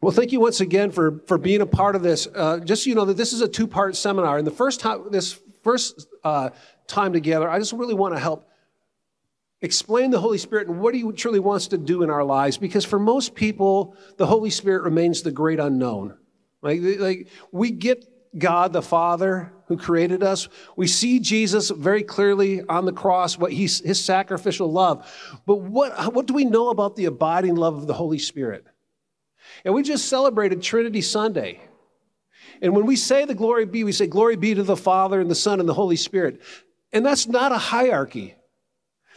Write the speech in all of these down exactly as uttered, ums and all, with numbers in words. Well, thank you once again for, for being a part of this. Uh, just so you know that this is a two-part seminar. And the first time, this first uh, time together, I just really want to help explain the Holy Spirit and what he truly wants to do in our lives. Because for most people, the Holy Spirit remains the great unknown. Like, like we get God the Father who created us. We see Jesus very clearly on the cross, what he, his sacrificial love. But what, what do we know about the abiding love of the Holy Spirit? And we just celebrated Trinity Sunday. And when we say the glory be, we say glory be to the Father and the Son and the Holy Spirit. And that's not a hierarchy.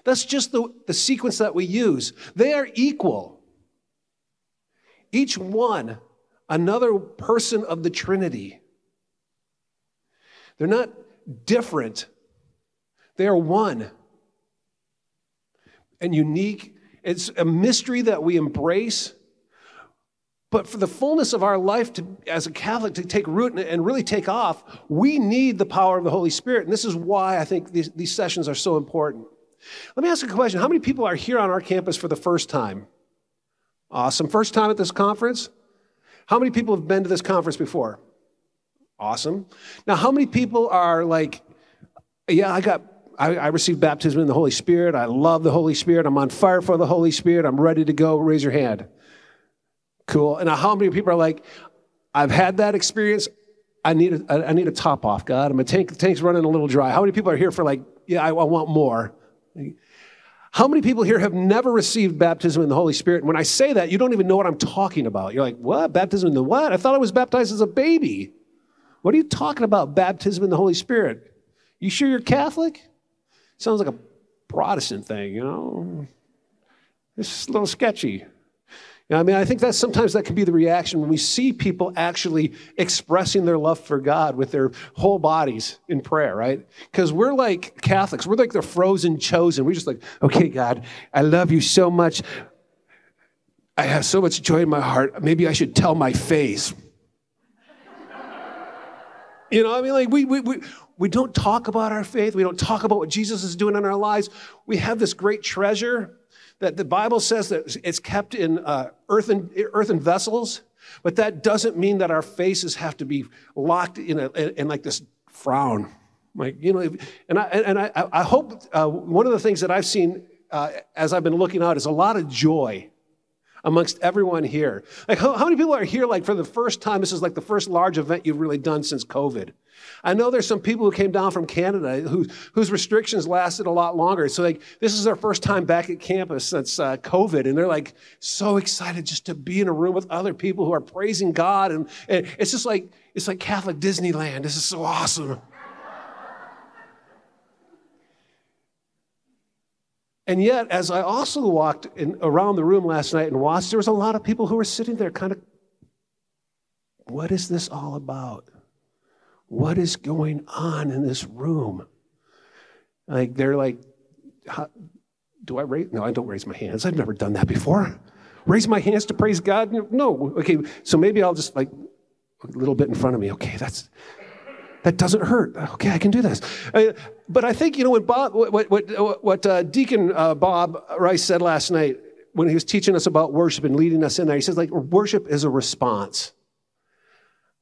That's just the, the sequence that we use. They are equal. Each one, another person of the Trinity. They're not different. They are one and unique. It's a mystery that we embrace. But for the fullness of our life to, as a Catholic to take root and really take off, we need the power of the Holy Spirit. And this is why I think these, these sessions are so important. Let me ask you a question. How many people are here on our campus for the first time? Awesome. First time at this conference? How many people have been to this conference before? Awesome. Now, how many people are like, yeah, I got... I, I received baptism in the Holy Spirit. I love the Holy Spirit. I'm on fire for the Holy Spirit. I'm ready to go. Raise your hand. Cool. And how many people are like, I've had that experience. I need a, I need a top off, God. My tank, tank's running a little dry. How many people are here for like, yeah, I, I want more? How many people here have never received baptism in the Holy Spirit? And when I say that, you don't even know what I'm talking about. You're like, what? Baptism in the what? I thought I was baptized as a baby. What are you talking about, baptism in the Holy Spirit? You sure you're Catholic? Sounds like a Protestant thing, you know? It's a little sketchy. I mean, I think that sometimes that can be the reaction when we see people actually expressing their love for God with their whole bodies in prayer, right? Because we're like Catholics. We're like the frozen chosen. We're just like, okay, God, I love you so much. I have so much joy in my heart. Maybe I should tell my face. You know, I mean, like we, we, we, we don't talk about our faith. We don't talk about what Jesus is doing in our lives. We have this great treasure that the Bible says that it's kept in uh, earthen, earthen vessels, but that doesn't mean that our faces have to be locked in, a, in, in like this frown. Like, you know, and I, and I, I hope uh, one of the things that I've seen uh, as I've been looking out is a lot of joy amongst everyone here. Like, how, how many people are here, like, for the first time? This is like the first large event you've really done since COVID. I know there's some people who came down from Canada who, whose restrictions lasted a lot longer. So, like, this is their first time back at campus since uh, COVID, and they're, like, so excited just to be in a room with other people who are praising God. And, and it's just like, it's like Catholic Disneyland. This is so awesome. And yet, as I also walked in, around the room last night and watched, there was a lot of people who were sitting there kind of, what is this all about? What is going on in this room? Like, they're like, how, do I raise? No, I don't raise my hands. I've never done that before. Raise my hands to praise God? No. Okay, so maybe I'll just like, a little bit in front of me. Okay, that's... that doesn't hurt. Okay, I can do this. Uh, but I think, you know, when Bob, what what what uh, Deacon uh, Bob Rice said last night when he was teaching us about worship and leading us in there, he says, like, worship is a response.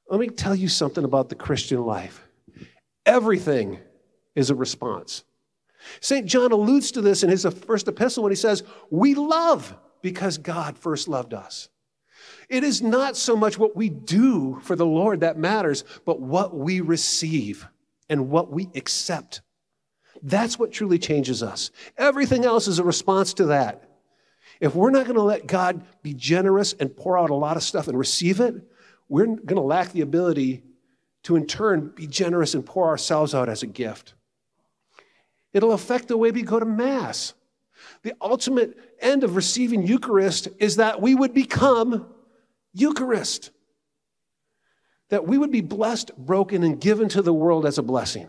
Let me tell you something about the Christian life. Everything is a response. Saint John alludes to this in his first epistle when he says, we love because God first loved us. It is not so much what we do for the Lord that matters, but what we receive and what we accept. That's what truly changes us. Everything else is a response to that. If we're not going to let God be generous and pour out a lot of stuff and receive it, we're going to lack the ability to, in turn, be generous and pour ourselves out as a gift. It'll affect the way we go to Mass. The ultimate end of receiving Eucharist is that we would become Eucharist. That we would be blessed, broken, and given to the world as a blessing.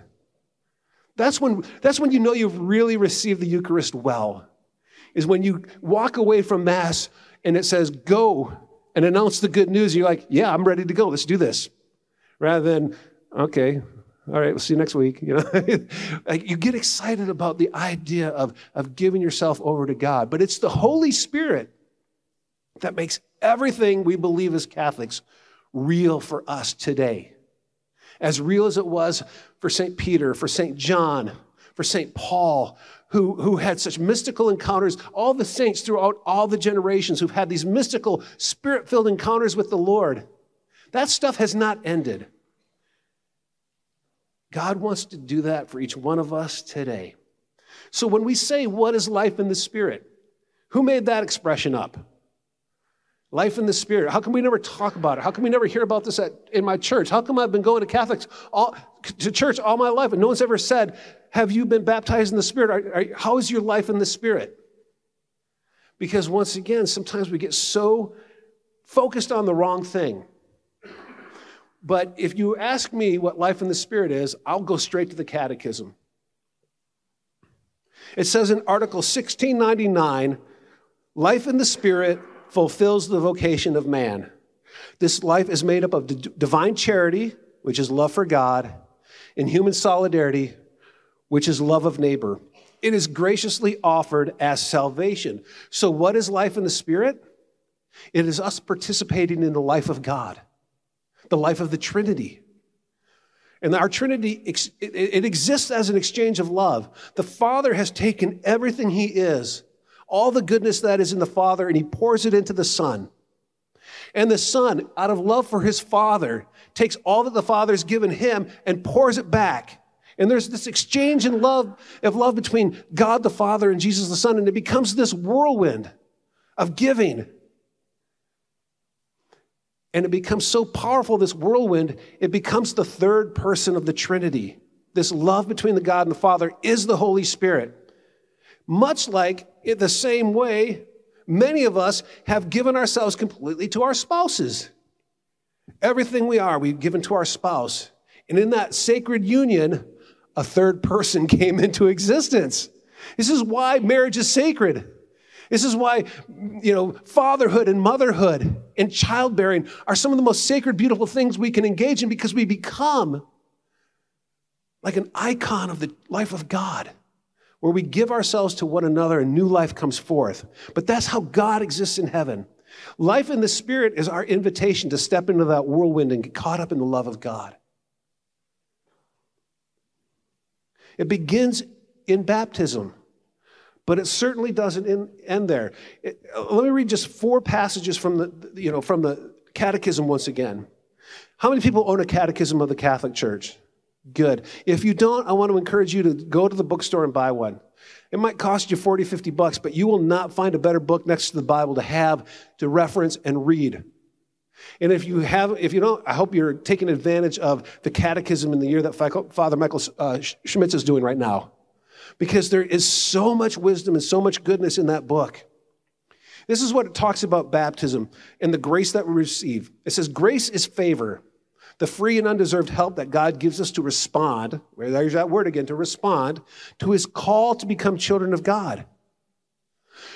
That's when, that's when you know you've really received the Eucharist well, is when you walk away from Mass and it says, go and announce the good news. You're like, yeah, I'm ready to go. Let's do this. Rather than, okay, all right, we'll see you next week. You know, like you get excited about the idea of, of giving yourself over to God. But it's the Holy Spirit that makes everything we believe as Catholics real for us today. As real as it was for Saint Peter, for Saint John, for Saint Paul, who, who had such mystical encounters, all the saints throughout all the generations who've had these mystical, spirit-filled encounters with the Lord. That stuff has not ended. God wants to do that for each one of us today. So when we say, what is life in the Spirit? Who made that expression up? Life in the Spirit. How come we never talk about it? How come we never hear about this at, in my church? How come I've been going to Catholics all, to church all my life and no one's ever said, have you been baptized in the Spirit? Are, are, how is your life in the Spirit? Because once again, sometimes we get so focused on the wrong thing. But if you ask me what life in the Spirit is, I'll go straight to the Catechism. It says in Article sixteen ninety-nine, life in the Spirit fulfills the vocation of man. This life is made up of d- divine charity, which is love for God, and human solidarity, which is love of neighbor. It is graciously offered as salvation. So what is life in the Spirit? It is us participating in the life of God, the life of the Trinity. And our Trinity, it exists as an exchange of love. The Father has taken everything he is, all the goodness that is in the Father, and he pours it into the Son. And the Son, out of love for his Father, takes all that the Father's given him and pours it back. And there's this exchange in love, of love between God the Father and Jesus the Son, and it becomes this whirlwind of giving. And it becomes so powerful, this whirlwind, it becomes the third person of the Trinity. This love between the God and the Father is the Holy Spirit. Much like, in the same way, many of us have given ourselves completely to our spouses. Everything we are, we've given to our spouse. And in that sacred union, a third person came into existence. This is why marriage is sacred. This is why, you know, fatherhood and motherhood and childbearing are some of the most sacred, beautiful things we can engage in, because we become like an icon of the life of God, where we give ourselves to one another and new life comes forth. But that's how God exists in heaven. Life in the Spirit is our invitation to step into that whirlwind and get caught up in the love of God. It begins in baptism. But it certainly doesn't end there. It, let me read just four passages from the, you know, from the Catechism once again. How many people own a Catechism of the Catholic Church? Good. If you don't, I want to encourage you to go to the bookstore and buy one. It might cost you forty, fifty bucks, but you will not find a better book next to the Bible to have, to reference and read. And if you have, if you don't, I hope you're taking advantage of the Catechism in the year that Father Michael uh, Schmitz is doing right now, because there is so much wisdom and so much goodness in that book. This is what it talks about baptism and the grace that we receive. It says, grace is favor, the free and undeserved help that God gives us to respond, there's that word again, to respond to his call to become children of God.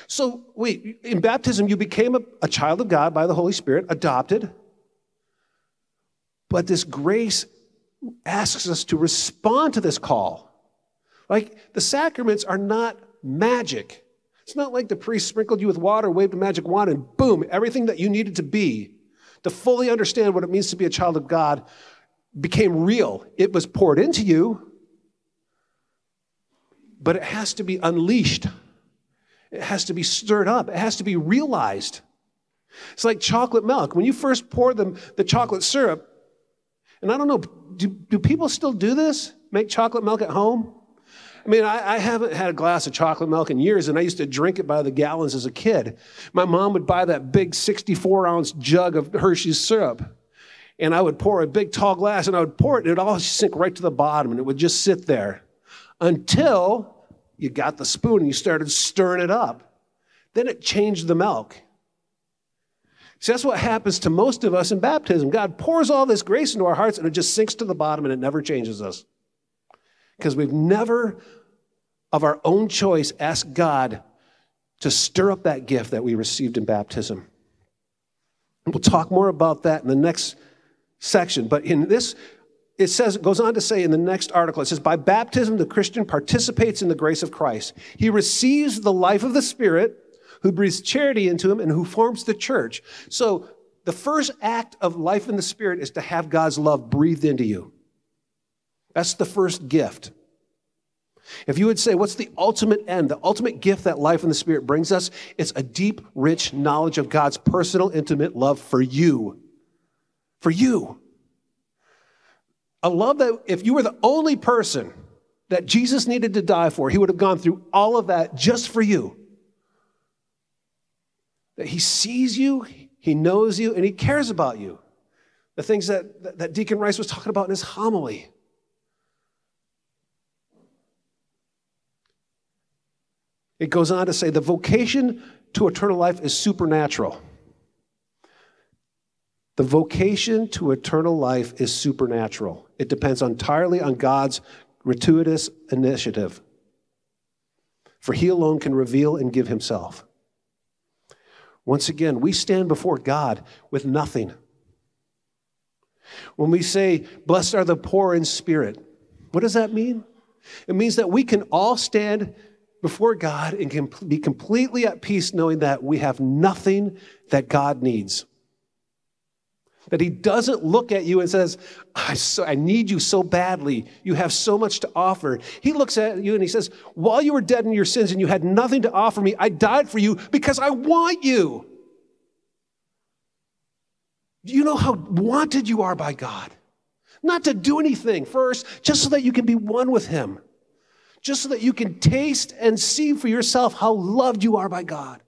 So wait, in baptism, you became a, a child of God by the Holy Spirit, adopted. But this grace asks us to respond to this call. Like, the sacraments are not magic. It's not like the priest sprinkled you with water, waved a magic wand, and boom, everything that you needed to be to fully understand what it means to be a child of God became real. It was poured into you, but it has to be unleashed. It has to be stirred up. It has to be realized. It's like chocolate milk. When you first pour them, the chocolate syrup, and I don't know, do, do people still do this? Make chocolate milk at home? I mean, I, I haven't had a glass of chocolate milk in years, and I used to drink it by the gallons as a kid. My mom would buy that big sixty-four ounce jug of Hershey's syrup, and I would pour a big tall glass, and I would pour it, and it would all sink right to the bottom, and it would just sit there until you got the spoon and you started stirring it up. Then it changed the milk. See, that's what happens to most of us in baptism. God pours all this grace into our hearts, and it just sinks to the bottom, and it never changes us. Because we've never, of our own choice, asked God to stir up that gift that we received in baptism. And we'll talk more about that in the next section. But in this, it says, it goes on to say in the next article, it says, by baptism, the Christian participates in the grace of Christ. He receives the life of the Spirit, who breathes charity into him, and who forms the church. So the first act of life in the Spirit is to have God's love breathed into you. That's the first gift. If you would say, what's the ultimate end, the ultimate gift that life in the Spirit brings us? It's a deep, rich knowledge of God's personal, intimate love for you. For you. A love that if you were the only person that Jesus needed to die for, he would have gone through all of that just for you. That he sees you, he knows you, and he cares about you. The things that, that Deacon Rice was talking about in his homily. It goes on to say the vocation to eternal life is supernatural. The vocation to eternal life is supernatural. It depends entirely on God's gratuitous initiative. For he alone can reveal and give himself. Once again, we stand before God with nothing. When we say, blessed are the poor in spirit, what does that mean? It means that we can all stand before God and can be completely at peace knowing that we have nothing that God needs. That he doesn't look at you and says, I, so, I need you so badly. You have so much to offer. He looks at you and he says, while you were dead in your sins and you had nothing to offer me, I died for you because I want you. Do you know how wanted you are by God? Not to do anything first, just so that you can be one with him. Just so that you can taste and see for yourself how loved you are by God.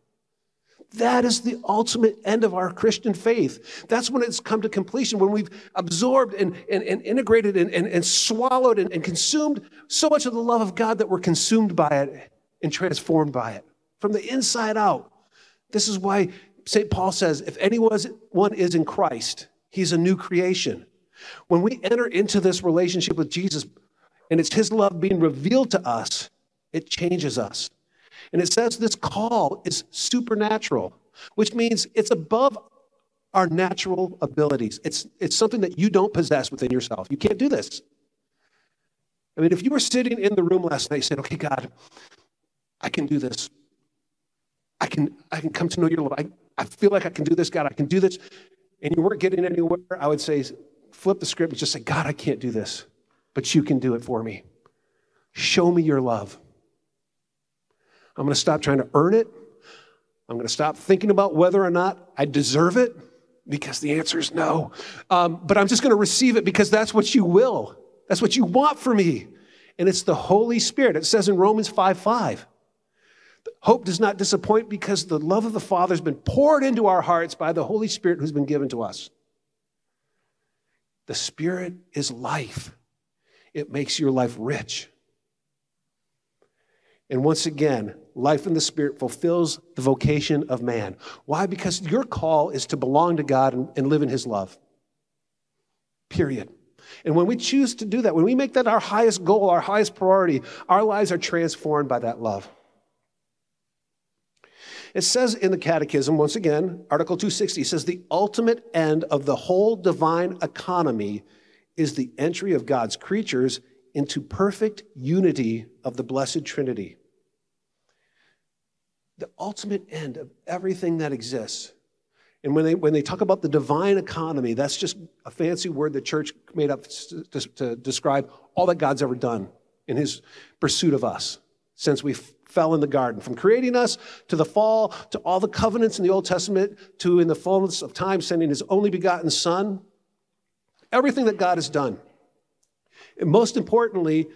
That is the ultimate end of our Christian faith. That's when it's come to completion, when we've absorbed and, and, and integrated and, and, and swallowed and, and consumed so much of the love of God that we're consumed by it and transformed by it from the inside out. This is why Saint Paul says, if anyone is in Christ, he's a new creation. When we enter into this relationship with Jesus, and it's his love being revealed to us, it changes us. And it says this call is supernatural, which means it's above our natural abilities. It's, it's something that you don't possess within yourself. You can't do this. I mean, if you were sitting in the room last night, you said, okay, God, I can do this. I can, I can come to know your love. I, I feel like I can do this, God. I can do this. And you weren't getting anywhere. I would say, flip the script and just say, God, I can't do this. But you can do it for me. Show me your love. I'm going to stop trying to earn it. I'm going to stop thinking about whether or not I deserve it, because the answer is no. Um, but I'm just going to receive it because that's what you will. That's what you want for me. And it's the Holy Spirit. It says in Romans five five, hope does not disappoint because the love of the Father has been poured into our hearts by the Holy Spirit who's been given to us. The Spirit is life. It makes your life rich. And once again, life in the Spirit fulfills the vocation of man. Why? Because your call is to belong to God and, and live in his love. Period. And when we choose to do that, when we make that our highest goal, our highest priority, our lives are transformed by that love. It says in the Catechism, once again, Article two sixty, says the ultimate end of the whole divine economy is the entry of God's creatures into perfect unity of the Blessed Trinity. The ultimate end of everything that exists. And when they, when they talk about the divine economy, that's just a fancy word the church made up to, to describe all that God's ever done in his pursuit of us since we fell in the garden. From creating us to the fall, to all the covenants in the Old Testament, to in the fullness of time sending his only begotten Son, everything that God has done. And most importantly,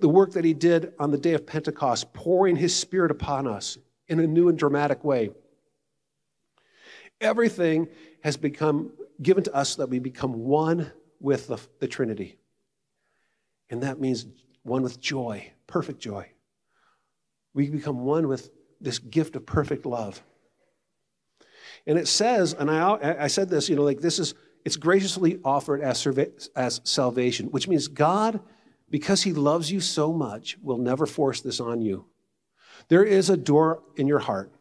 the work that he did on the day of Pentecost, pouring his Spirit upon us in a new and dramatic way. Everything has become given to us so that we become one with the, the Trinity. And that means one with joy, perfect joy. We become one with this gift of perfect love. And it says, and I, I said this, you know, like this is, it's graciously offered as, as salvation, which means God, because he loves you so much, will never force this on you. There is a door in your heart.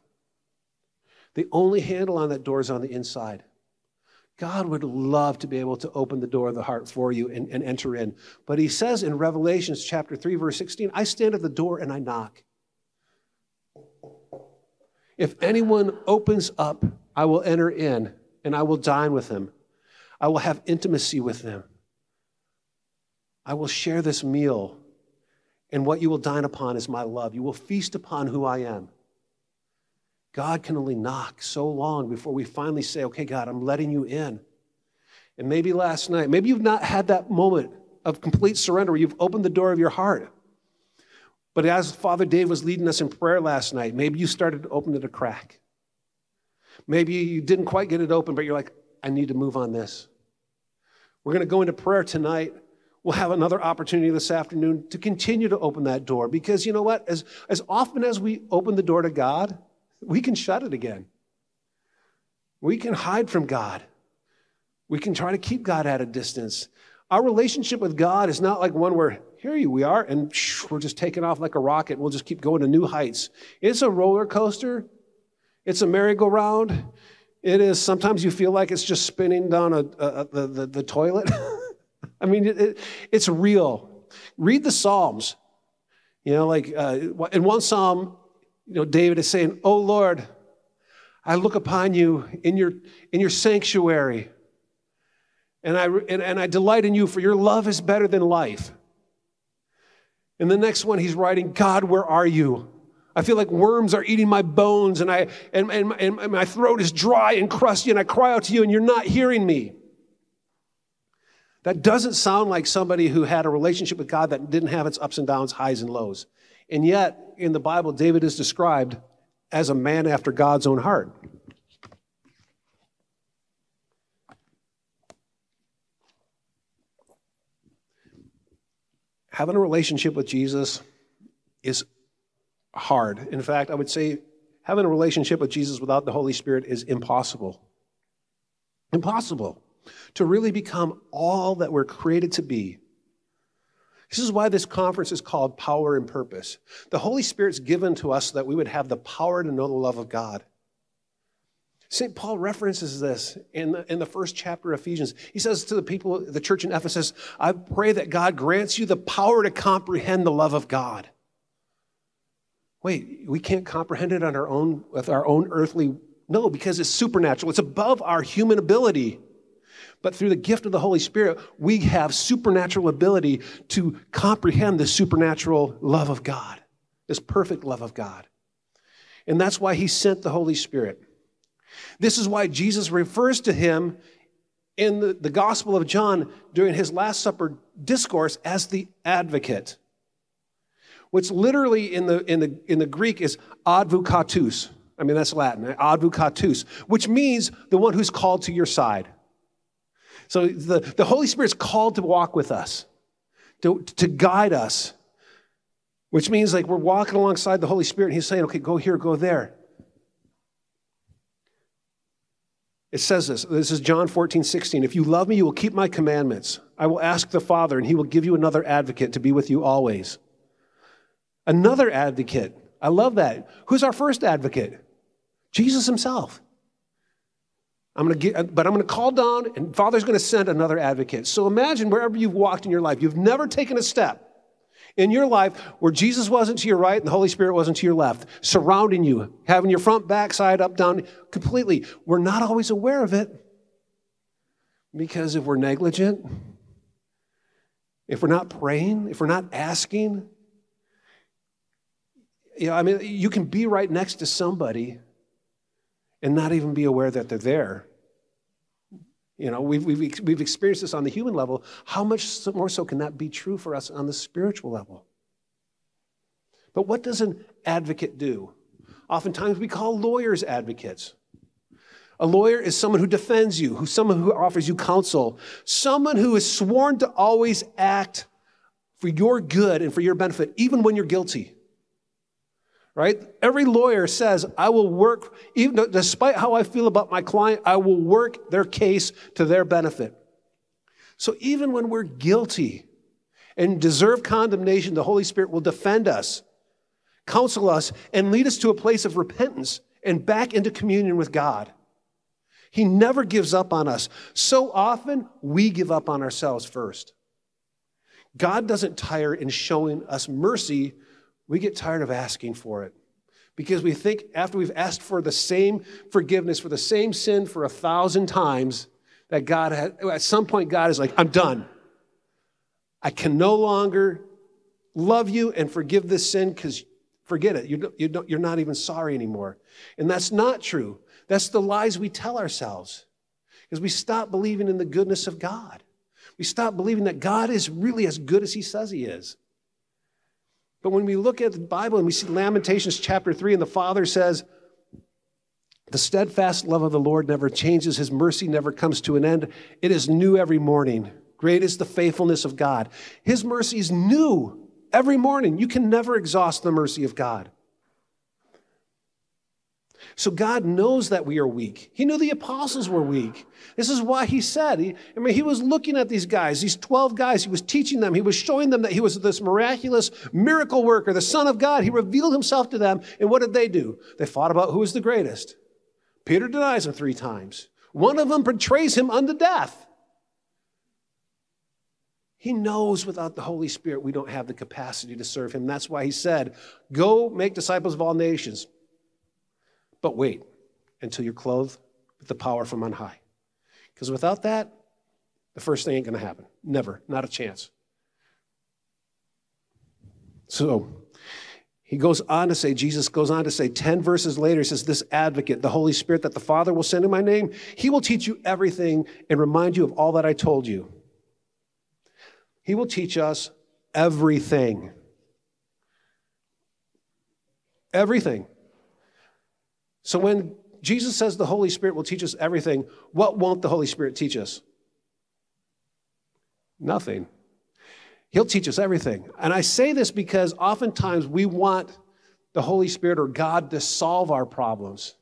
The only handle on that door is on the inside. God would love to be able to open the door of the heart for you and, and enter in. But he says in Revelation chapter three, verse sixteen, I stand at the door and I knock. If anyone opens up, I will enter in and I will dine with him. I will have intimacy with them. I will share this meal, and what you will dine upon is my love. You will feast upon who I am. God can only knock so long before we finally say, okay, God, I'm letting you in. And maybe last night, maybe you've not had that moment of complete surrender where you've opened the door of your heart. But as Father Dave was leading us in prayer last night, maybe you started to open it a crack. Maybe you didn't quite get it open, but you're like, I need to move on this. We're going to go into prayer tonight. We'll have another opportunity this afternoon to continue to open that door. Because you know what? As, as often as we open the door to God, we can shut it again. We can hide from God. We can try to keep God at a distance. Our relationship with God is not like one where, here we are, and we're just taking off like a rocket. We'll just keep going to new heights. It's a roller coaster. It's a merry-go-round. It is. Sometimes you feel like it's just spinning down a, a, a, the, the toilet. I mean, it, it, it's real. Read the Psalms. You know, like uh, in one Psalm, you know, David is saying, "Oh Lord, I look upon you in your in your sanctuary, and I and, and I delight in you, for your love is better than life." And the next one, he's writing, "God, where are you? I feel like worms are eating my bones, and I and and, and my throat is dry and crusty, and I cry out to you, and you're not hearing me." That doesn't sound like somebody who had a relationship with God that didn't have its ups and downs, highs and lows. And yet, in the Bible, David is described as a man after God's own heart. Having a relationship with Jesus is hard. In fact, I would say having a relationship with Jesus without the Holy Spirit is impossible. Impossible. To really become all that we're created to be. This is why this conference is called Power and Purpose. The Holy Spirit's given to us so that we would have the power to know the love of God. Saint Paul references this in the, in the first chapter of Ephesians. He says to the people, the church in Ephesus, I pray that God grants you the power to comprehend the love of God. Wait, we can't comprehend it on our own, with our own earthly, no, because it's supernatural. It's above our human ability. But through the gift of the Holy Spirit, we have supernatural ability to comprehend the supernatural love of God, this perfect love of God. And that's why he sent the Holy Spirit. This is why Jesus refers to him in the, the Gospel of John during his Last Supper discourse as the advocate, which literally in the, in the, in the Greek is advocatus. I mean, that's Latin, advocatus, which means the one who's called to your side. So the, the Holy Spirit's called to walk with us, to, to guide us, which means like we're walking alongside the Holy Spirit and he's saying, okay, go here, go there. It says this, this is John fourteen sixteen, if you love me, you will keep my commandments. I will ask the Father and he will give you another advocate to be with you always. Another advocate. I love that. Who's our first advocate? Jesus himself. I'm going to get, but I'm going to call down, and Father's going to send another advocate. So imagine wherever you've walked in your life, you've never taken a step in your life where Jesus wasn't to your right and the Holy Spirit wasn't to your left, surrounding you, having your front, back, side, up, down, completely. We're not always aware of it because if we're negligent, if we're not praying, if we're not asking, you know, I mean, you can be right next to somebody and not even be aware that they're there. You know, we've, we've, we've experienced this on the human level. How much more so can that be true for us on the spiritual level? But what does an advocate do? Oftentimes we call lawyers advocates. A lawyer is someone who defends you, who's someone who offers you counsel, someone who is sworn to always act for your good and for your benefit, even when you're guilty. Right? Every lawyer says, I will work, even despite how I feel about my client, I will work their case to their benefit. So even when we're guilty and deserve condemnation, the Holy Spirit will defend us, counsel us, and lead us to a place of repentance and back into communion with God. He never gives up on us. So often, we give up on ourselves first. God doesn't tire in showing us mercy. We get tired of asking for it Because we think after we've asked for the same forgiveness, for the same sin for a thousand times, that God, has, at some point, God is like, I'm done. I can no longer love you and forgive this sin because forget it. You don't, you don't, you're not even sorry anymore. And that's not true. That's the lies we tell ourselves because we stop believing in the goodness of God. We stop believing that God is really as good as he says he is. But when we look at the Bible and we see Lamentations chapter three, and the Father says, the steadfast love of the Lord never changes. His mercy never comes to an end. It is new every morning. Great is the faithfulness of God. His mercy is new every morning. You can never exhaust the mercy of God. So God knows that we are weak. He knew the apostles were weak. This is why he said, he, I mean, he was looking at these guys, these twelve guys. He was teaching them. He was showing them that he was this miraculous miracle worker, the Son of God. He revealed himself to them. And what did they do? They fought about who was the greatest. Peter denies him three times. One of them betrays him unto death. He knows without the Holy Spirit, we don't have the capacity to serve him. That's why he said, go make disciples of all nations. But wait until you're clothed with the power from on high. Because without that, the first thing ain't going to happen. Never. Not a chance. So he goes on to say, Jesus goes on to say, ten verses later, he says, this advocate, the Holy Spirit that the Father will send in my name, he will teach you everything and remind you of all that I told you. He will teach us everything. Everything. So when Jesus says the Holy Spirit will teach us everything, what won't the Holy Spirit teach us? Nothing. He'll teach us everything. And I say this because oftentimes we want the Holy Spirit or God to solve our problems.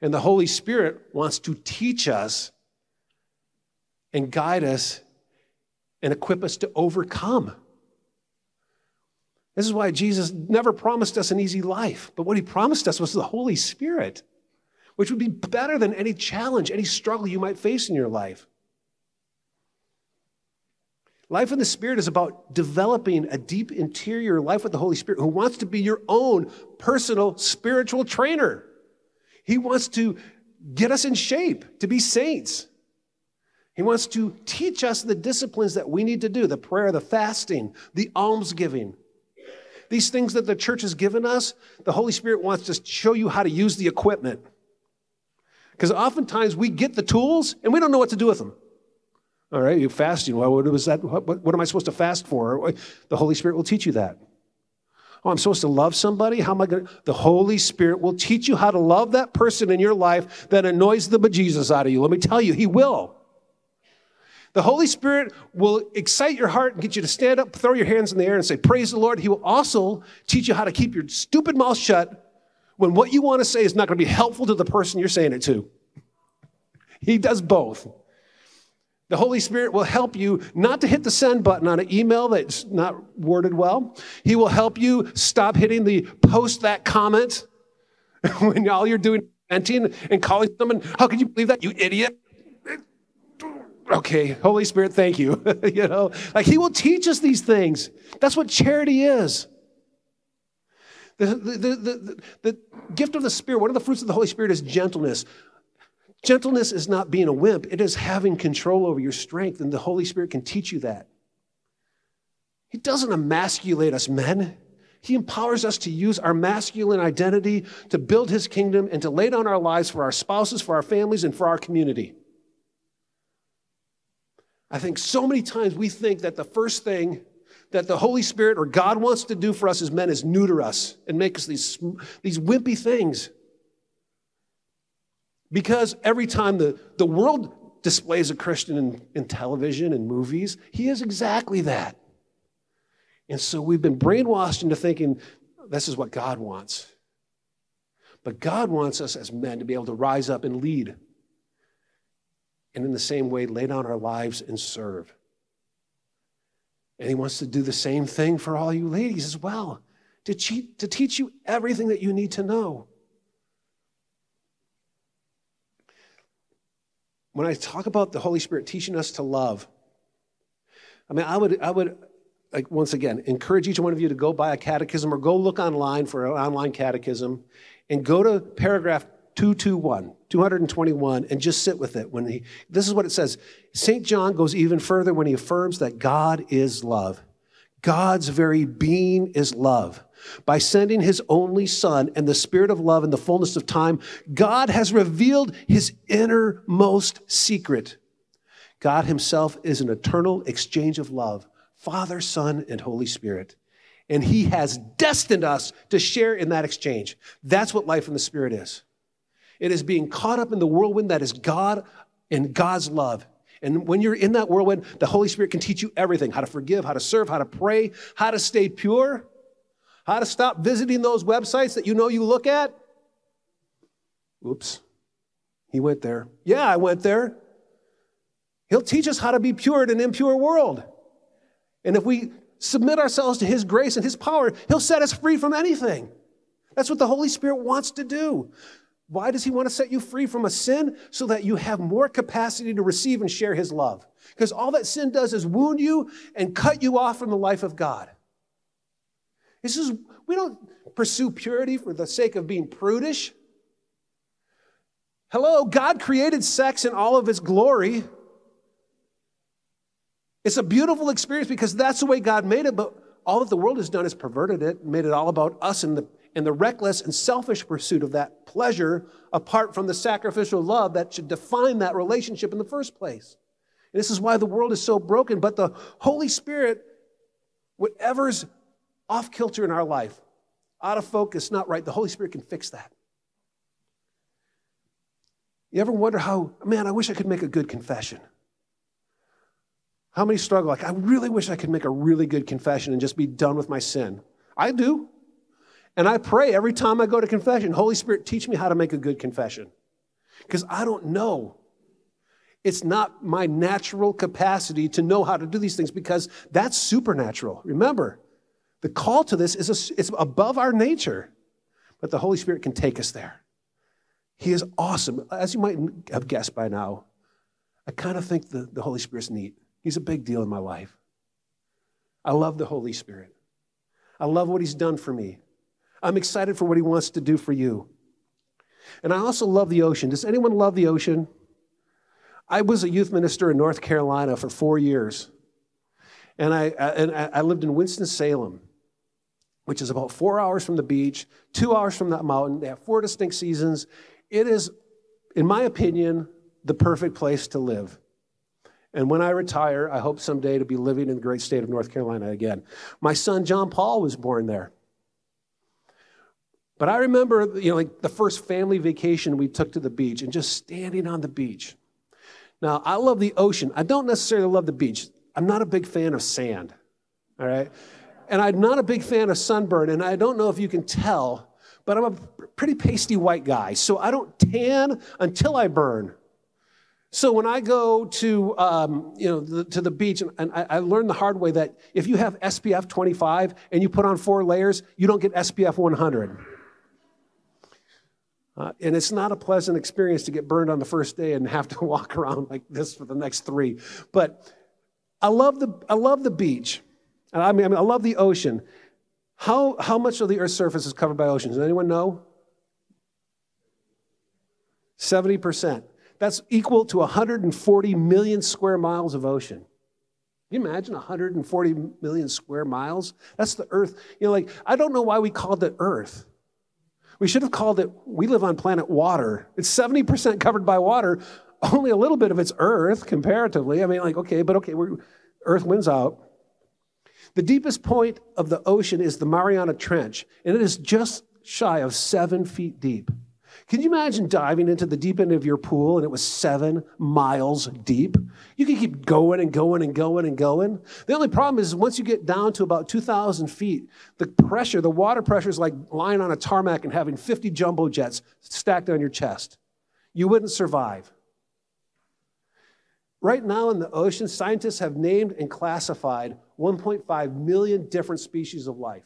And the Holy Spirit wants to teach us and guide us and equip us to overcome. This is why Jesus never promised us an easy life, but what he promised us was the Holy Spirit, which would be better than any challenge, any struggle you might face in your life. Life in the Spirit is about developing a deep interior life with the Holy Spirit who wants to be your own personal spiritual trainer. He wants to get us in shape to be saints. He wants to teach us the disciplines that we need to do, the prayer, the fasting, the almsgiving. These things that the church has given us, the Holy Spirit wants to show you how to use the equipment. Because oftentimes we get the tools and we don't know what to do with them. All right, you're fasting. Well, what, was that? What, what, what am I supposed to fast for? The Holy Spirit will teach you that. Oh, I'm supposed to love somebody? How am I going to? The Holy Spirit will teach you how to love that person in your life that annoys the bejesus out of you. Let me tell you, he will. The Holy Spirit will excite your heart and get you to stand up, throw your hands in the air and say, praise the Lord. He will also teach you how to keep your stupid mouth shut when what you want to say is not going to be helpful to the person you're saying it to. He does both. The Holy Spirit will help you not to hit the send button on an email that's not worded well. He will help you stop hitting the post that comment when all you're doing is venting and calling someone, how can you believe that, you idiot? Okay, Holy Spirit, thank you. You know, like he will teach us these things. That's what charity is. The, the, the, the, the gift of the Spirit, one of the fruits of the Holy Spirit is gentleness. Gentleness is not being a wimp. It is having control over your strength, and the Holy Spirit can teach you that. He doesn't emasculate us, men. He empowers us to use our masculine identity to build his kingdom and to lay down our lives for our spouses, for our families, and for our community. I think so many times we think that the first thing that the Holy Spirit or God wants to do for us as men is neuter us and make us these, these wimpy things. Because every time the, the world displays a Christian in, in television and movies, he is exactly that. And so we've been brainwashed into thinking this is what God wants. But God wants us as men to be able to rise up and lead. And in the same way, lay down our lives and serve. And he wants to do the same thing for all you ladies as well, to, cheat, to teach you everything that you need to know. When I talk about the Holy Spirit teaching us to love, I mean, I would, I would, like, once again, encourage each one of you to go buy a catechism or go look online for an online catechism and go to paragraph two twenty-one, two twenty-one, and just sit with it. When he, this is what it says. Saint John goes even further when he affirms that God is love. God's very being is love. By sending his only son and the spirit of love in the fullness of time, God has revealed his innermost secret. God himself is an eternal exchange of love, Father, Son, and Holy Spirit. And he has destined us to share in that exchange. That's what life in the Spirit is. It is being caught up in the whirlwind that is God and God's love. And when you're in that whirlwind, the Holy Spirit can teach you everything, how to forgive, how to serve, how to pray, how to stay pure, how to stop visiting those websites that you know you look at. Oops, he went there. Yeah, I went there. He'll teach us how to be pure in an impure world. And if we submit ourselves to his grace and his power, he'll set us free from anything. That's what the Holy Spirit wants to do. Why does he want to set you free from a sin? So that you have more capacity to receive and share his love. Because all that sin does is wound you and cut you off from the life of God. This is, we don't pursue purity for the sake of being prudish. Hello, God created sex in all of its glory. It's a beautiful experience because that's the way God made it, but all that the world has done is perverted it and made it all about us and the, and the reckless and selfish pursuit of that pleasure apart from the sacrificial love that should define that relationship in the first place. And this is why the world is so broken, but the Holy Spirit, whatever's off kilter in our life, out of focus, not right, the Holy Spirit can fix that. You ever wonder how, man, I wish I could make a good confession? How many struggle? Like, I really wish I could make a really good confession and just be done with my sin. I do. And I pray every time I go to confession, Holy Spirit, teach me how to make a good confession. Because I don't know. It's not my natural capacity to know how to do these things because that's supernatural. Remember, the call to this is a, it's above our nature. But the Holy Spirit can take us there. He is awesome. As you might have guessed by now, I kind of think the, the Holy Spirit's neat. He's a big deal in my life. I love the Holy Spirit. I love what he's done for me. I'm excited for what he wants to do for you. And I also love the ocean. Does anyone love the ocean? I was a youth minister in North Carolina for four years. And I, and I lived in Winston-Salem, which is about four hours from the beach, two hours from that mountain. They have four distinct seasons. It is, in my opinion, the perfect place to live. And when I retire, I hope someday to be living in the great state of North Carolina again. My son, John Paul, was born there. But I remember, you know, like the first family vacation we took to the beach and just standing on the beach. Now, I love the ocean. I don't necessarily love the beach. I'm not a big fan of sand, all right? And I'm not a big fan of sunburn, and I don't know if you can tell, but I'm a pretty pasty white guy, so I don't tan until I burn. So when I go to, um, you know, the, to the beach, and, and I, I learned the hard way that if you have S P F twenty-five and you put on four layers, you don't get S P F one hundred. Uh, and it's not a pleasant experience to get burned on the first day and have to walk around like this for the next three. But I love the, I love the beach. I mean, I mean, I love the ocean. How, how much of the Earth's surface is covered by oceans? Does anyone know? seventy percent. That's equal to one hundred forty million square miles of ocean. Can you imagine one hundred forty million square miles? That's the Earth. You know, like, I don't know why we called it Earth. We should have called it, we live on planet water. It's seventy percent covered by water. Only a little bit of it's Earth, comparatively. I mean, like, okay, but okay, we're, Earth wins out. The deepest point of the ocean is the Mariana Trench, and it is just shy of seven feet deep. Can you imagine diving into the deep end of your pool and it was seven miles deep? You can keep going and going and going and going. The only problem is once you get down to about two thousand feet, the pressure, the water pressure is like lying on a tarmac and having fifty jumbo jets stacked on your chest. You wouldn't survive. Right now in the ocean, scientists have named and classified one point five million different species of life.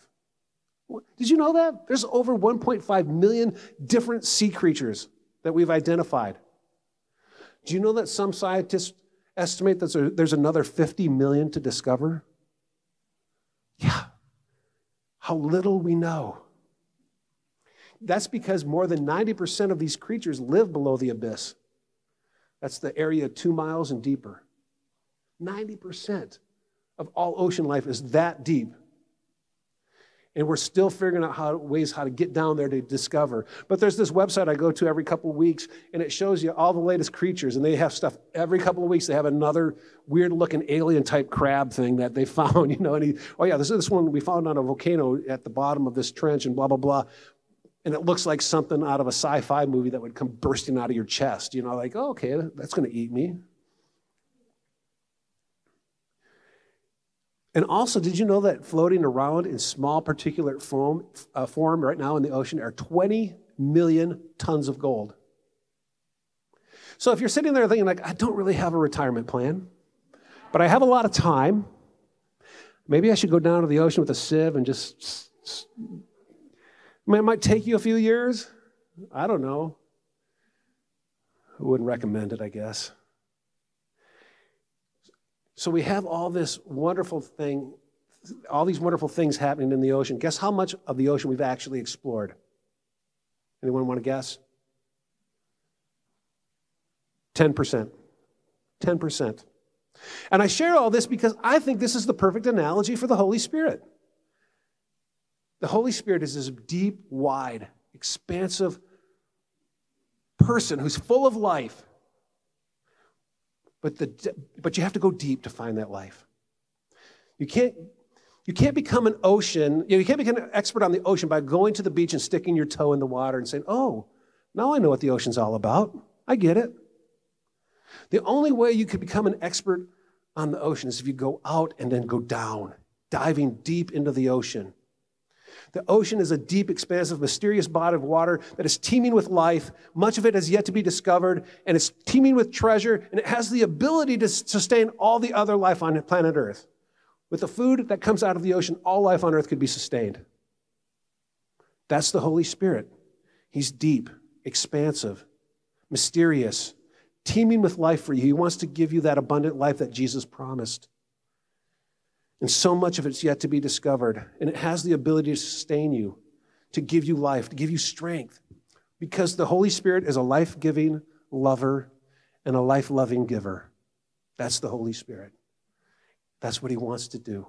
Did you know that? There's over one point five million different sea creatures that we've identified. Do you know that some scientists estimate that there's another fifty million to discover? Yeah, how little we know. That's because more than ninety percent of these creatures live below the abyss. That's the area two miles and deeper. ninety percent of all ocean life is that deep. And we're still figuring out how, ways how to get down there to discover. But there's this website I go to every couple of weeks, and it shows you all the latest creatures. And they have stuff every couple of weeks. They have another weird-looking alien-type crab thing that they found. You know, and he, oh, yeah, this is this one we found on a volcano at the bottom of this trench and blah, blah, blah. And it looks like something out of a sci-fi movie that would come bursting out of your chest. You know, like, oh, okay, that's going to eat me. And also, did you know that floating around in small particulate foam, uh, form right now in the ocean are twenty million tons of gold? So if you're sitting there thinking like, I don't really have a retirement plan, but I have a lot of time. Maybe I should go down to the ocean with a sieve and just, I mean, it might take you a few years. I don't know. I wouldn't recommend it, I guess. So we have all this wonderful thing, all these wonderful things happening in the ocean. Guess how much of the ocean we've actually explored? Anyone want to guess? ten percent. ten percent. And I share all this because I think this is the perfect analogy for the Holy Spirit. The Holy Spirit is this deep, wide, expansive person who's full of life. But, the, but you have to go deep to find that life. You can't, you can't become an ocean, you know, you can't become an expert on the ocean by going to the beach and sticking your toe in the water and saying, oh, now I know what the ocean's all about. I get it. The only way you could become an expert on the ocean is if you go out and then go down, diving deep into the ocean. The ocean is a deep, expansive, mysterious body of water that is teeming with life. Much of it has yet to be discovered, and it's teeming with treasure, and it has the ability to sustain all the other life on planet Earth. With the food that comes out of the ocean, all life on Earth could be sustained. That's the Holy Spirit. He's deep, expansive, mysterious, teeming with life for you. He wants to give you that abundant life that Jesus promised. And so much of it's yet to be discovered. And it has the ability to sustain you, to give you life, to give you strength. Because the Holy Spirit is a life-giving lover and a life-loving giver. That's the Holy Spirit. That's what he wants to do.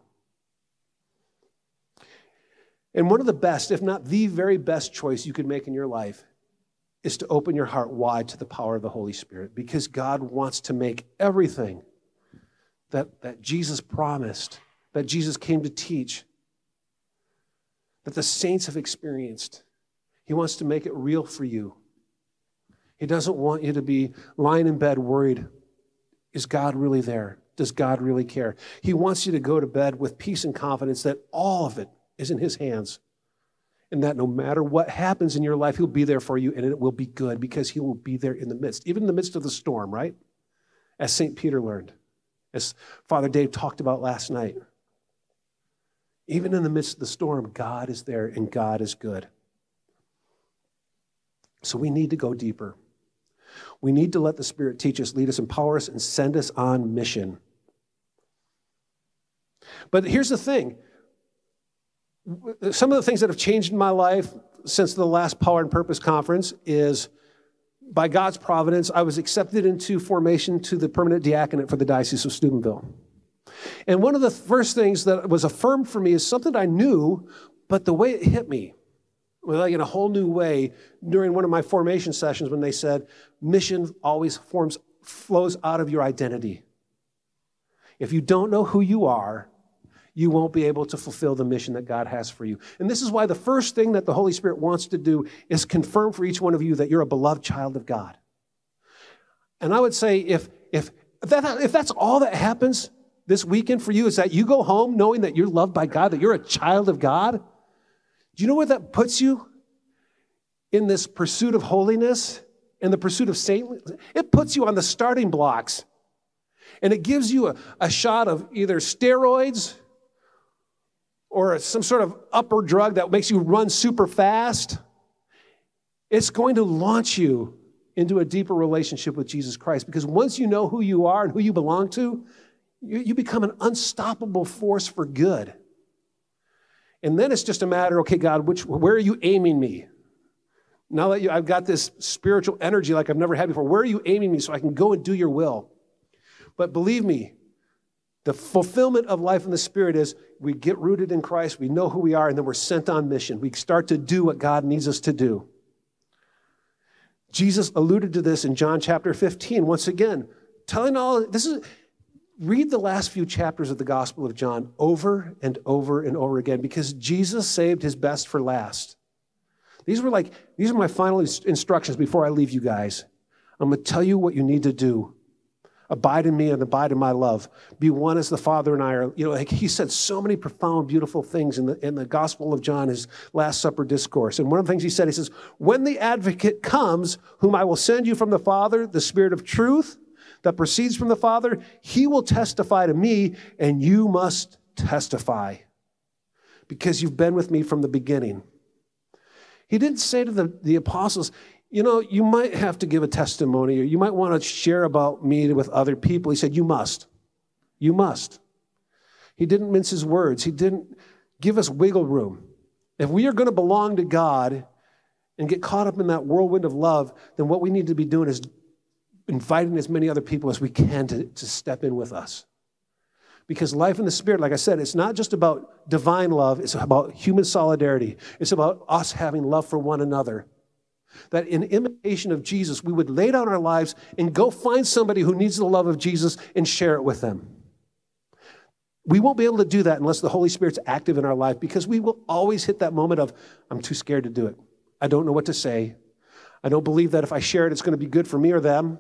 And one of the best, if not the very best choice you could make in your life is to open your heart wide to the power of the Holy Spirit. Because God wants to make everything that, that Jesus promised, that Jesus came to teach, that the saints have experienced. He wants to make it real for you. He doesn't want you to be lying in bed worried, is God really there? Does God really care? He wants you to go to bed with peace and confidence that all of it is in his hands, and that no matter what happens in your life, he'll be there for you, and it will be good because he will be there in the midst, even in the midst of the storm, right? As Saint Peter learned. As Father Dave talked about last night, even in the midst of the storm, God is there and God is good. So we need to go deeper. We need to let the Spirit teach us, lead us, empower us, and send us on mission. But here's the thing. Some of the things that have changed in my life since the last Power and Purpose Conference is, by God's providence, I was accepted into formation to the permanent diaconate for the Diocese of Steubenville. And one of the first things that was affirmed for me is something I knew, but the way it hit me, well, like in a whole new way, during one of my formation sessions when they said, mission always forms, flows out of your identity. If you don't know who you are, you won't be able to fulfill the mission that God has for you. And this is why the first thing that the Holy Spirit wants to do is confirm for each one of you that you're a beloved child of God. And I would say if, if, that, if that's all that happens this weekend for you is that you go home knowing that you're loved by God, that you're a child of God, do you know where that puts you in this pursuit of holiness and the pursuit of saintliness? It puts you on the starting blocks. And it gives you a, a shot of either steroids or some sort of upper drug that makes you run super fast. It's going to launch you into a deeper relationship with Jesus Christ, because once you know who you are and who you belong to, you, you become an unstoppable force for good. And then it's just a matter, okay, God, which, where are you aiming me? Now that you, I've got this spiritual energy like I've never had before, where are you aiming me so I can go and do your will? But believe me, the fulfillment of life in the Spirit is we get rooted in Christ, we know who we are, and then we're sent on mission. We start to do what God needs us to do. Jesus alluded to this in John chapter fifteen. Once again, telling all, this is, read the last few chapters of the Gospel of John over and over and over again, because Jesus saved his best for last. These were like, these are my final instructions before I leave you guys. I'm going to tell you what you need to do. Abide in me and abide in my love. Be one as the Father and I are. You know, like he said so many profound, beautiful things in the, in the Gospel of John, his Last Supper discourse. And one of the things he said, he says, when the advocate comes, whom I will send you from the Father, the Spirit of truth that proceeds from the Father, he will testify to me, and you must testify because you've been with me from the beginning. He didn't say to the, the apostles, you know, you might have to give a testimony or you might want to share about me with other people. He said, you must. You must. He didn't mince his words. He didn't give us wiggle room. If we are going to belong to God and get caught up in that whirlwind of love, then what we need to be doing is inviting as many other people as we can to, to step in with us. Because life in the Spirit, like I said, it's not just about divine love. It's about human solidarity. It's about us having love for one another. That in imitation of Jesus, we would lay down our lives and go find somebody who needs the love of Jesus and share it with them. We won't be able to do that unless the Holy Spirit's active in our life, because we will always hit that moment of, I'm too scared to do it. I don't know what to say. I don't believe that if I share it, it's going to be good for me or them.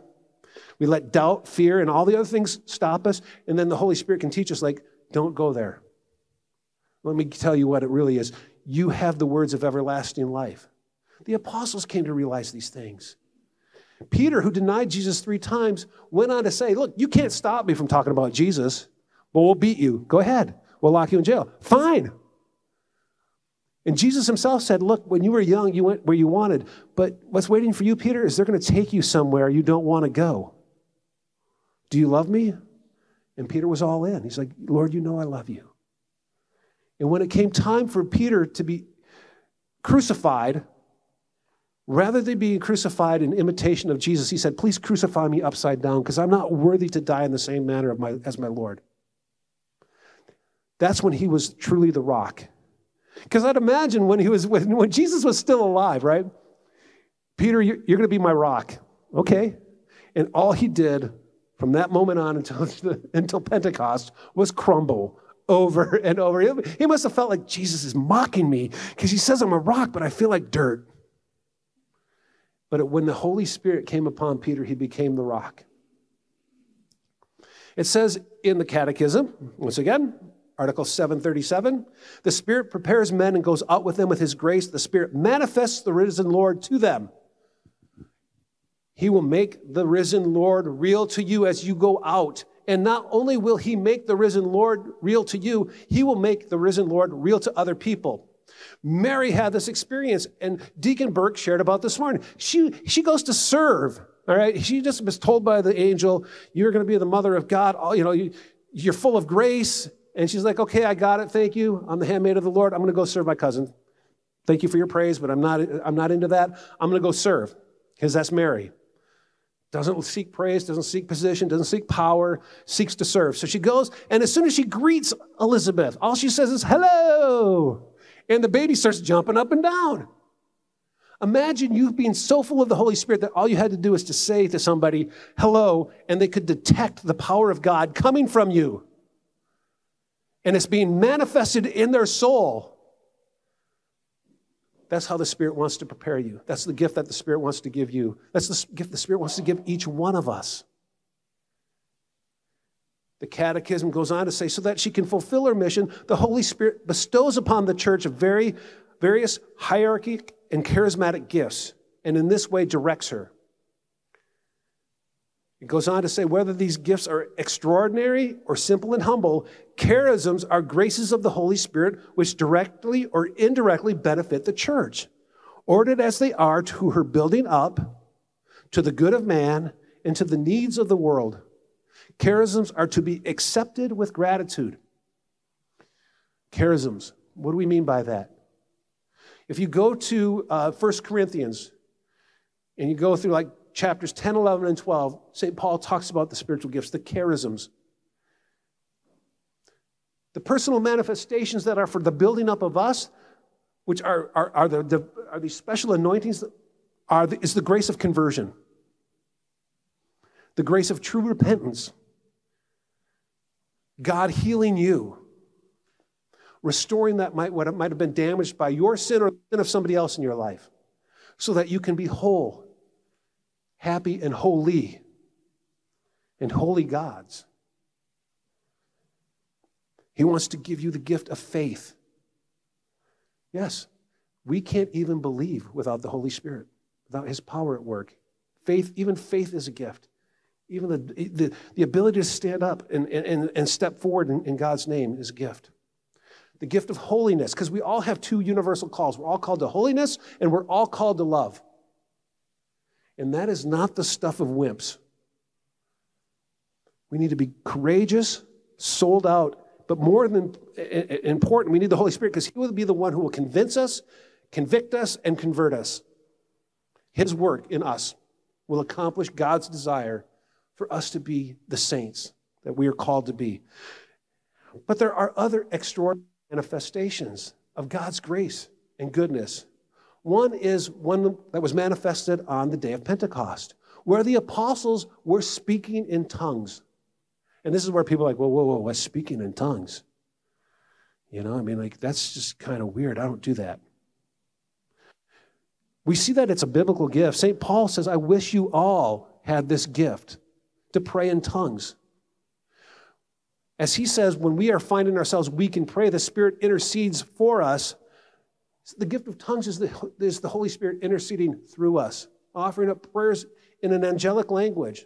We let doubt, fear, and all the other things stop us, and then the Holy Spirit can teach us, like, don't go there. Let me tell you what it really is. You have the words of everlasting life. The apostles came to realize these things. Peter, who denied Jesus three times, went on to say, look, you can't stop me from talking about Jesus, but we'll beat you. Go ahead. We'll lock you in jail. Fine. And Jesus himself said, look, when you were young, you went where you wanted, but what's waiting for you, Peter, is they're going to take you somewhere you don't want to go. Do you love me? And Peter was all in. He's like, Lord, you know I love you. And when it came time for Peter to be crucified, rather than being crucified in imitation of Jesus, he said, please crucify me upside down because I'm not worthy to die in the same manner of my, as my Lord. That's when he was truly the rock. Because I'd imagine when, he was, when, when Jesus was still alive, right? Peter, you're, you're going to be my rock. Okay. And all he did from that moment on until, until Pentecost was crumble over and over. He, he must have felt like Jesus is mocking me because he says I'm a rock, but I feel like dirt. But when the Holy Spirit came upon Peter, he became the rock. It says in the Catechism, once again, Article seven thirty-seven, the Spirit prepares men and goes out with them with his grace. The Spirit manifests the risen Lord to them. He will make the risen Lord real to you as you go out. And not only will he make the risen Lord real to you, he will make the risen Lord real to other people. Mary had this experience, and Deacon Burke shared about this morning. She, she goes to serve, all right? She just was told by the angel, you're going to be the mother of God. All, you know, you, you're full of grace. And she's like, okay, I got it. Thank you. I'm the handmaid of the Lord. I'm going to go serve my cousin. Thank you for your praise, but I'm not, I'm not into that. I'm going to go serve, because that's Mary. Doesn't seek praise, doesn't seek position, doesn't seek power, seeks to serve. So she goes, and as soon as she greets Elizabeth, all she says is, hello. And the baby starts jumping up and down. Imagine you being so full of the Holy Spirit that all you had to do is to say to somebody, hello, and they could detect the power of God coming from you. And it's being manifested in their soul. That's how the Spirit wants to prepare you. That's the gift that the Spirit wants to give you. That's the gift the Spirit wants to give each one of us. The Catechism goes on to say, so that she can fulfill her mission, the Holy Spirit bestows upon the church very, various hierarchic and charismatic gifts, and in this way directs her. It goes on to say, whether these gifts are extraordinary or simple and humble, charisms are graces of the Holy Spirit which directly or indirectly benefit the church, ordered as they are to her building up, to the good of man, and to the needs of the world. Charisms are to be accepted with gratitude. Charisms, What do we mean by that? If you go to uh, First Corinthians and you go through like chapters ten, eleven, and twelve, Saint Paul talks about the spiritual gifts, the charisms, the personal manifestations that are for the building up of us, which are, are, are, the, the, are these special anointings, are the, is the grace of conversion, the grace of true repentance, God healing you, restoring that might, what might have been damaged by your sin or the sin of somebody else in your life, so that you can be whole, happy, and holy, and holy gods. He wants to give you the gift of faith. Yes, we can't even believe without the Holy Spirit, without His power at work. Faith, even faith is a gift. Even the, the, the ability to stand up and, and, and step forward in, in God's name is a gift. The gift of holiness, because we all have two universal calls. We're all called to holiness, and we're all called to love. And that is not the stuff of wimps. We need to be courageous, sold out, but more than important, we need the Holy Spirit, because He will be the one who will convince us, convict us, and convert us. His work in us will accomplish God's desire for us to be the saints that we are called to be. But there are other extraordinary manifestations of God's grace and goodness. One is one that was manifested on the day of Pentecost, where the apostles were speaking in tongues. And this is where people are like, whoa, whoa, whoa, what's speaking in tongues? You know, I mean, like, that's just kind of weird. I don't do that. We see that it's a biblical gift. Saint Paul says, I wish you all had this gift to pray in tongues. As he says, when we are finding ourselves weak in prayer, the Spirit intercedes for us. The gift of tongues is the, is the Holy Spirit interceding through us, offering up prayers in an angelic language.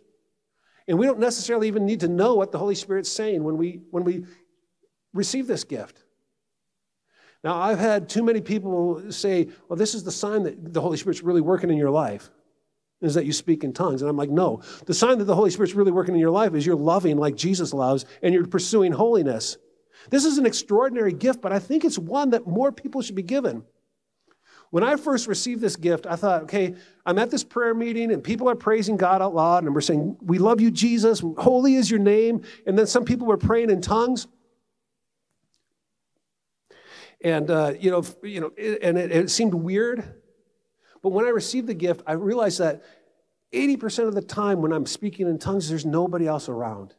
And we don't necessarily even need to know what the Holy Spirit's saying when we, when we receive this gift. Now, I've had too many people say, well, this is the sign that the Holy Spirit's really working in your life, is that you speak in tongues. And I'm like, no. The sign that the Holy Spirit's really working in your life is you're loving like Jesus loves, and you're pursuing holiness. This is an extraordinary gift, but I think it's one that more people should be given. When I first received this gift, I thought, okay, I'm at this prayer meeting, and people are praising God out loud, and we're saying, we love you, Jesus. Holy is your name. And then some people were praying in tongues. And, uh, you know, you know, it, and it, it seemed weird. But when I received the gift, I realized that eighty percent of the time when I'm speaking in tongues, there's nobody else around.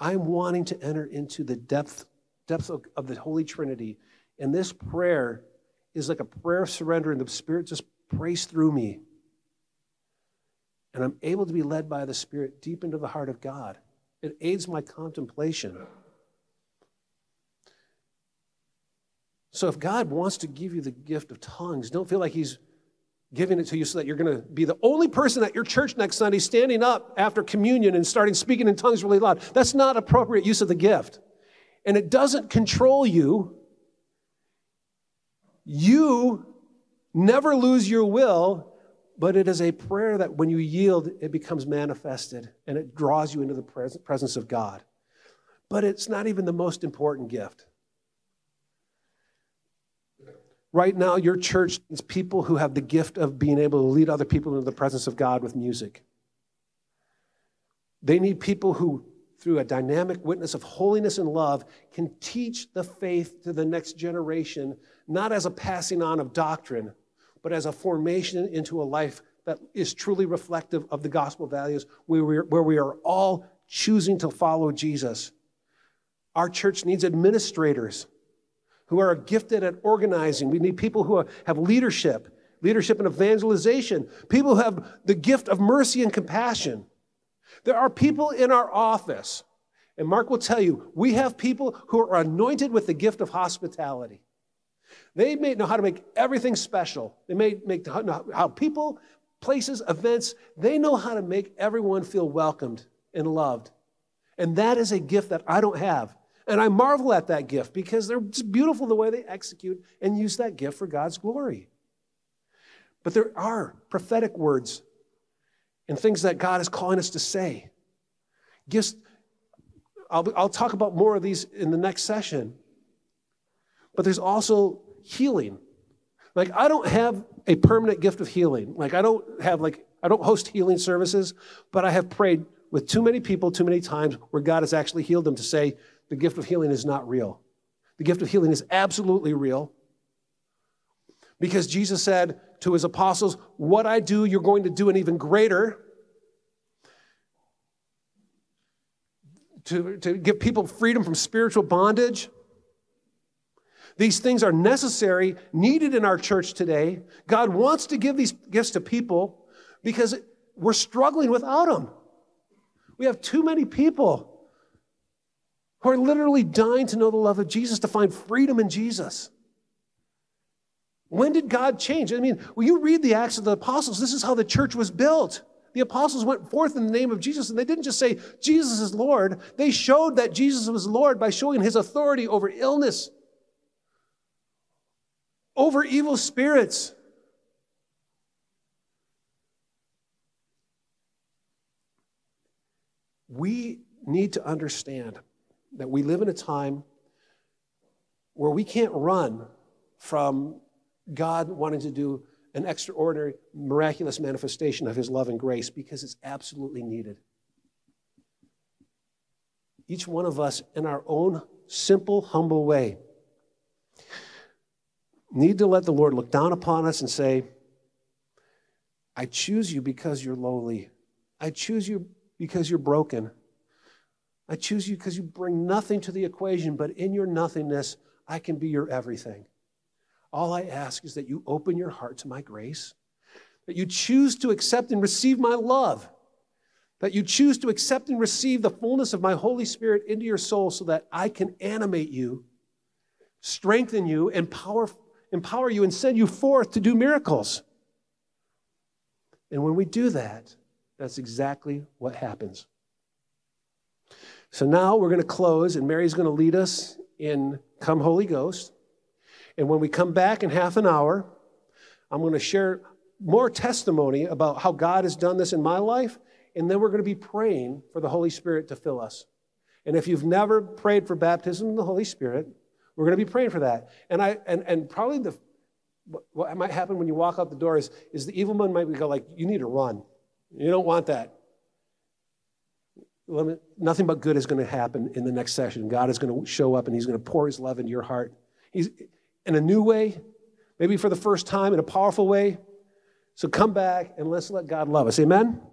I'm wanting to enter into the depth, depth of, of the Holy Trinity. And this prayer is like a prayer of surrender, and the Spirit just prays through me. And I'm able to be led by the Spirit deep into the heart of God. It aids my contemplation. So if God wants to give you the gift of tongues, don't feel like He's giving it to you so that you're going to be the only person at your church next Sunday standing up after communion and starting speaking in tongues really loud. That's not appropriate use of the gift. And it doesn't control you. You never lose your will, but it is a prayer that when you yield, it becomes manifested and it draws you into the presence of God. But it's not even the most important gift. Right now, your church is people who have the gift of being able to lead other people into the presence of God with music. They need people who, through a dynamic witness of holiness and love, can teach the faith to the next generation, not as a passing on of doctrine, but as a formation into a life that is truly reflective of the gospel values, where we are, where we are all choosing to follow Jesus. Our church needs administrators who are gifted at organizing. We need people who are, have leadership, leadership and evangelization, people who have the gift of mercy and compassion. There are people in our office, and Mark will tell you, we have people who are anointed with the gift of hospitality. They may know how to make everything special. They may make know how people, places, events, they know how to make everyone feel welcomed and loved. And that is a gift that I don't have. And I marvel at that gift because they're just beautiful the way they execute and use that gift for God's glory. But there are prophetic words and things that God is calling us to say. Gifts, I'll, I'll talk about more of these in the next session. but there's also healing. Like, I don't have a permanent gift of healing. Like, I don't have, like, I don't host healing services, but I have prayed with too many people too many times where God has actually healed them to say the gift of healing is not real. The gift of healing is absolutely real, because Jesus said to his apostles, what I do, you're going to do an even greater, to, to give people freedom from spiritual bondage. These things are necessary, needed in our church today. God wants to give these gifts to people because we're struggling without them. We have too many people who are literally dying to know the love of Jesus, to find freedom in Jesus. When did God change? I mean, when you read the Acts of the Apostles, this is how the church was built. The apostles went forth in the name of Jesus, and they didn't just say, Jesus is Lord. They showed that Jesus was Lord by showing his authority over illness, over evil spirits. We need to understand that we live in a time where we can't run from God wanting to do an extraordinary, miraculous manifestation of his love and grace, because it's absolutely needed. Each one of us, in our own simple, humble way, need to let the Lord look down upon us and say, I choose you because you're lowly. I choose you because you're broken. I choose you because you bring nothing to the equation, but in your nothingness, I can be your everything. All I ask is that you open your heart to my grace, that you choose to accept and receive my love, that you choose to accept and receive the fullness of my Holy Spirit into your soul, so that I can animate you, strengthen you, empower, empower you, and send you forth to do miracles. And when we do that, that's exactly what happens. So now we're going to close, and Mary's going to lead us in Come Holy Ghost. And when we come back in half an hour, I'm going to share more testimony about how God has done this in my life, and then we're going to be praying for the Holy Spirit to fill us. And if you've never prayed for baptism in the Holy Spirit, we're going to be praying for that. And I and, and probably the what might happen when you walk out the door is, is the evil one might go like, you need to run. You don't want that. Let me, nothing but good is going to happen in the next session. God is going to show up, and he's going to pour his love into your heart. He's... in a new way, maybe for the first time, in a powerful way. So come back and let's let God love us. Amen?